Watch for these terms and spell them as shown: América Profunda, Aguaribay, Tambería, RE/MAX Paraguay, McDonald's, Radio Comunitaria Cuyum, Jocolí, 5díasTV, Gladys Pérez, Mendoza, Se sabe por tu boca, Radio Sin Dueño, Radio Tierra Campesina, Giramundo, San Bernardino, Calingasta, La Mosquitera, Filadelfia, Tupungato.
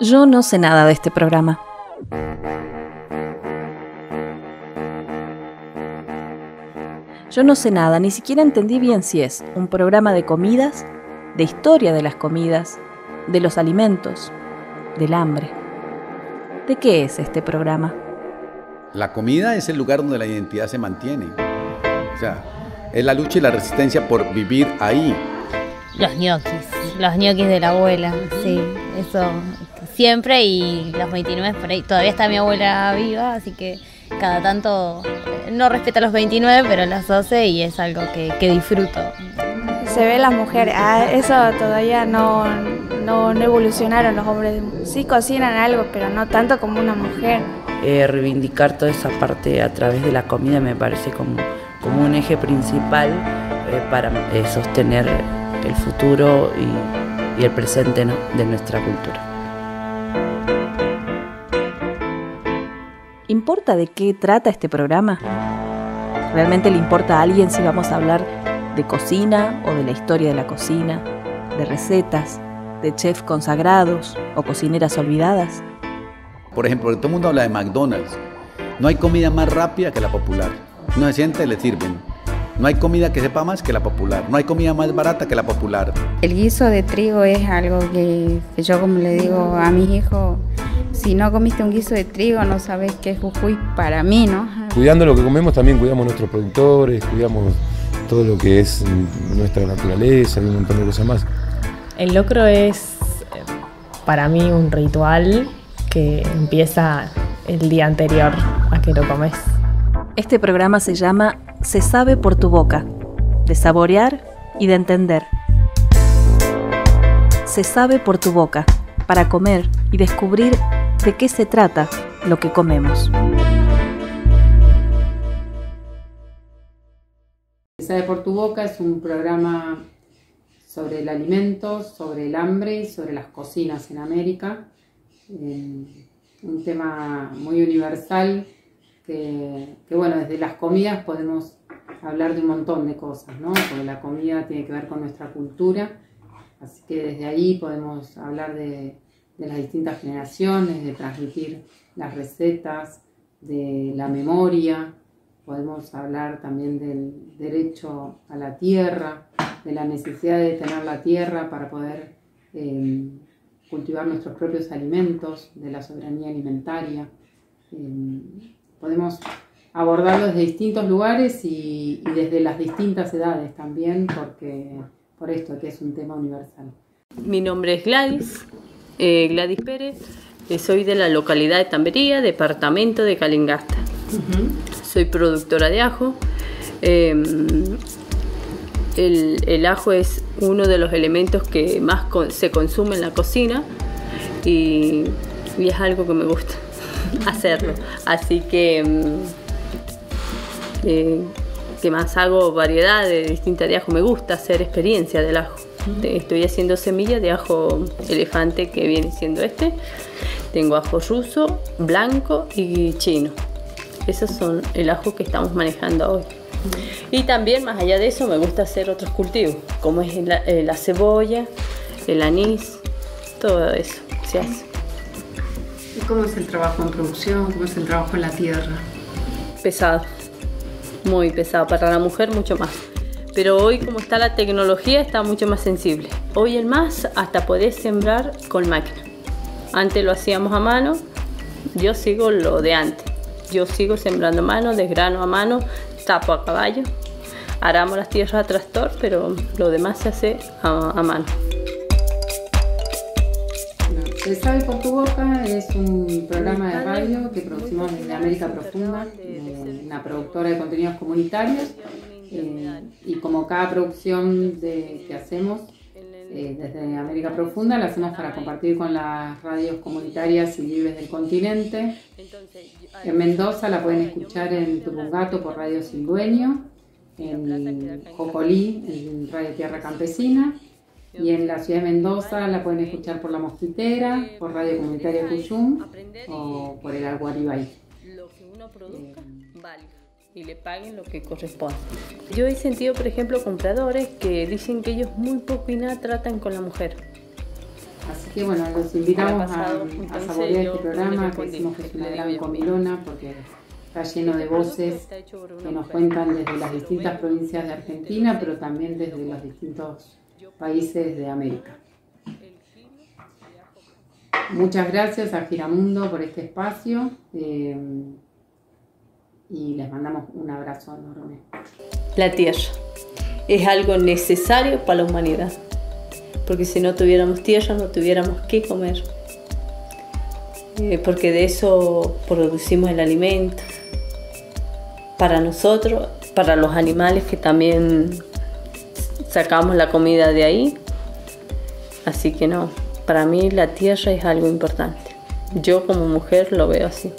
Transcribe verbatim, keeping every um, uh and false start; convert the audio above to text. Yo no sé nada de este programa. Yo no sé nada, ni siquiera entendí bien si es un programa de comidas, de historia de las comidas, de los alimentos, del hambre. ¿De qué es este programa? La comida es el lugar donde la identidad se mantiene. O sea, es la lucha y la resistencia por vivir ahí. Los ñoquis, los ñoquis de la abuela, sí, eso siempre, y los veintinueve por ahí. Todavía está mi abuela viva, así que cada tanto no respeta los veintinueve, pero los doce, y es algo que, que disfruto. Se ve las mujeres, ah, eso todavía no, no, no evolucionaron los hombres. Sí cocinan algo, pero no tanto como una mujer. Eh, reivindicar toda esa parte a través de la comida me parece como, como un eje principal eh, para eh, sostener el futuro y, y el presente, ¿no?, de nuestra cultura. ¿Importa de qué trata este programa? ¿Realmente le importa a alguien si vamos a hablar de cocina o de la historia de la cocina, de recetas, de chefs consagrados o cocineras olvidadas? Por ejemplo, todo el mundo habla de McDonald's. No hay comida más rápida que la popular. Uno se sienta y le sirven. No hay comida que sepa más que la popular. No hay comida más barata que la popular. El guiso de trigo es algo que, que yo, como le digo a mis hijos, si no comiste un guiso de trigo no sabes qué es Jujuy para mí, ¿no? Cuidando lo que comemos también cuidamos nuestros productores, cuidamos todo lo que es nuestra naturaleza y un montón de cosas más. El locro es para mí un ritual que empieza el día anterior a que lo comes. Este programa se llama Se sabe por tu boca, de saborear y de entender. Se sabe por tu boca, para comer y descubrir de qué se trata lo que comemos. Se sabe por tu boca es un programa sobre el alimento, sobre el hambre y sobre las cocinas en América. Eh, un tema muy universal que, que, bueno, desde las comidas podemos hablar de un montón de cosas, ¿no? Porque la comida tiene que ver con nuestra cultura, así que desde ahí podemos hablar de, de las distintas generaciones, de transmitir las recetas, de la memoria, podemos hablar también del derecho a la tierra, de la necesidad de tener la tierra para poder eh, cultivar nuestros propios alimentos, de la soberanía alimentaria. Eh, podemos abordarlo desde distintos lugares y, y desde las distintas edades también, porque por esto que es un tema universal. Mi nombre es Gladys, eh, Gladys Pérez, eh, soy de la localidad de Tambería, departamento de Calingasta. Uh-huh. Soy productora de ajo. Eh, El, el ajo es uno de los elementos que más con, se consume en la cocina y, y es algo que me gusta hacerlo. Así que, eh, que más hago variedades distintas de ajo. Me gusta hacer experiencia del ajo. Estoy haciendo semillas de ajo elefante, que viene siendo este. Tengo ajo ruso, blanco y chino. Esos son el ajo que estamos manejando hoy. Y también, más allá de eso, me gusta hacer otros cultivos, como es la, eh, la cebolla, el anís, todo eso se hace. ¿Y cómo es el trabajo en producción? ¿Cómo es el trabajo en la tierra? Pesado, muy pesado, para la mujer mucho más. Pero hoy, como está la tecnología, está mucho más sensible. Hoy el más, hasta podés sembrar con máquina. Antes lo hacíamos a mano, yo sigo lo de antes. Yo sigo sembrando a mano, desgrano a mano, tapo a caballo, aramos las tierras a tractor, pero lo demás se hace a, a mano. Se sabe por tu boca es un programa de radio que producimos desde América Profunda, una productora de contenidos comunitarios, eh, y como cada producción de, que hacemos eh, desde América Profunda, la hacemos para compartir con las radios comunitarias y libres del continente. En Mendoza la pueden escuchar en Tupungato por Radio Sin Dueño, en Jocolí en Radio Tierra Campesina, y en la ciudad de Mendoza la pueden escuchar por La Mosquitera, por Radio Comunitaria Cuyum o por el Aguaribay. Lo que uno produzca, valga, y le paguen lo que corresponde. Yo he sentido, por ejemplo, compradores que dicen que ellos muy poco y nada tratan con la mujer. Así que bueno, los invitamos pasado, a, a saborear este programa, que decimos que es una gran comilona porque está lleno de voces que nos cuentan desde las distintas provincias de Argentina, pero también desde los distintos países de América. Muchas gracias a Giramundo por este espacio eh, y les mandamos un abrazo enorme. La tierra es algo necesario para la humanidad, porque si no tuviéramos tierra no tuviéramos qué comer, eh, porque de eso producimos el alimento para nosotros, para los animales que también sacamos la comida de ahí, así que no, para mí la tierra es algo importante, yo como mujer lo veo así.